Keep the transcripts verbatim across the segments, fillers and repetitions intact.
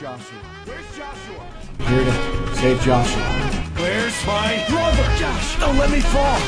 Joshua? Where's Joshua? Here to save Joshua. Where's my brother? Josh, don't let me fall!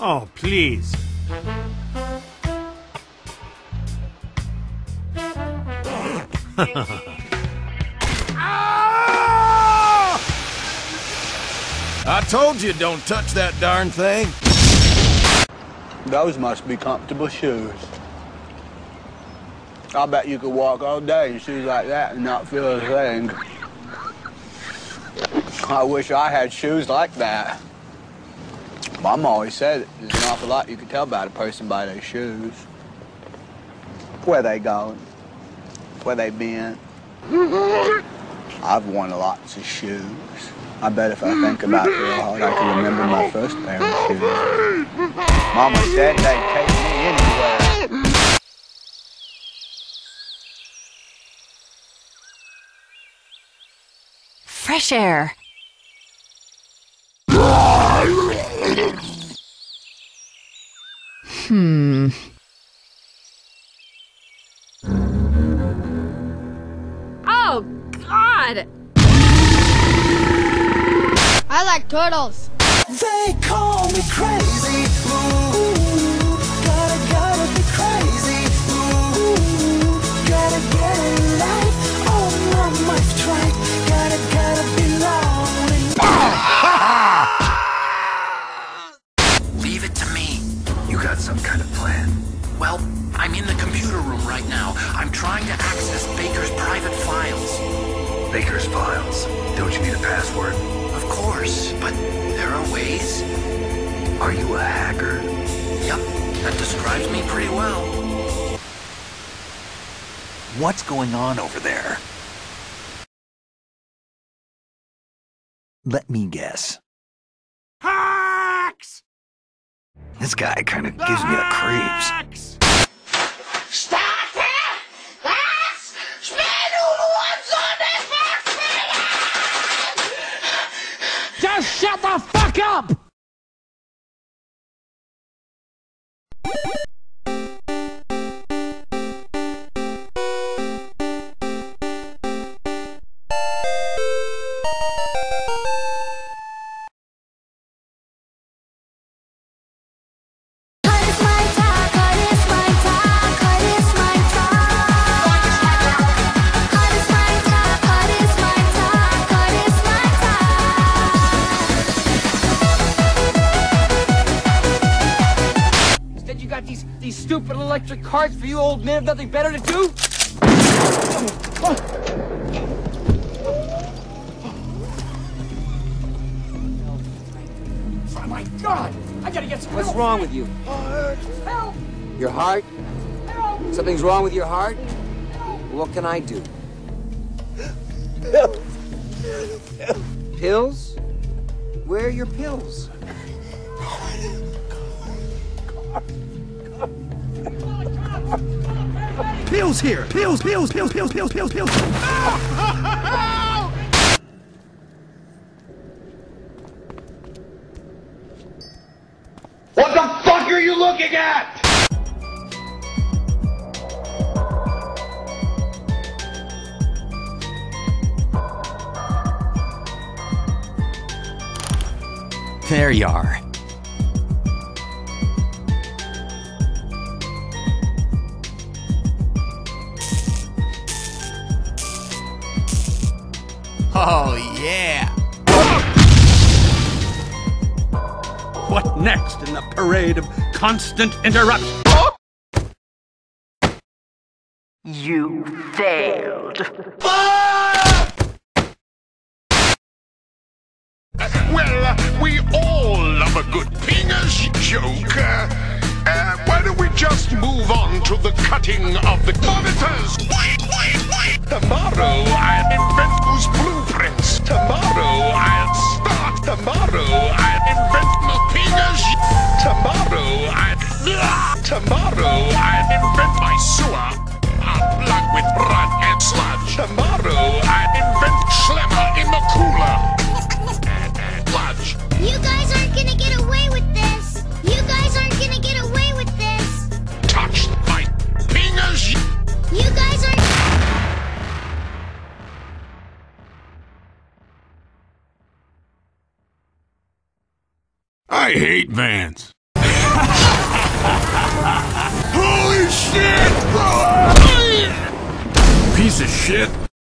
Oh, please. I told you don't touch that darn thing. Those must be comfortable shoes. I bet you could walk all day in shoes like that and not feel a thing. I wish I had shoes like that. Mom always said it. There's an awful lot you can tell about a person by their shoes. Where they going, where they been. I've worn lots of shoes. I bet if I think about it real hard, I can remember my first pair of shoes. Mama said they'd take me anywhere. Fresh air. Hmm. Oh, God! I like turtles. They call me crazy. Ooh, gotta, gotta be crazy. Ooh, gotta get it right. Oh, my life track. Gotta, gotta be lonely. Ha Some kind of plan. Well, I'm in the computer room right now. I'm trying to access Baker's private files. Baker's files? Don't you need a password? Of course, but there are ways. Are you a hacker? Yep, that describes me pretty well. What's going on over there? Let me guess. Hacks! This guy kind of gives me the creeps. Stop it! That's Spinoodle's on this box! Just shut the fuck up! These stupid electric carts for you old men have nothing better to do? wrong with you? Heart. Help. Your heart? Help. Something's wrong with your heart? Help. What can I do? Pills. Pills. Pills? Where are your pills? Pills here! Pills, pills, pills, pills, pills, pills, pills! What the fuck are you looking at?! There you are. Oh, yeah! What next in the parade of constant interruption? You failed. Ah! Well, we all love a good pinger's joke. Uh, why don't we just move on to the cutting of the monitors? Wait, wait, wait! Tomorrow I'll invent those blueprints. Tomorrow I'll start. Tomorrow I'll invent my pinger's. Tomorrow I'll... Tomorrow I'll invent my sewer. I'll plug with run and sludge. Tomorrow I'll invent schlemmer in the cooler. You guys aren't gonna get away with this! You guys aren't gonna get away with this! Touch my fingers! You guys aren't... I hate Vans. Holy shit, bro! Piece of shit!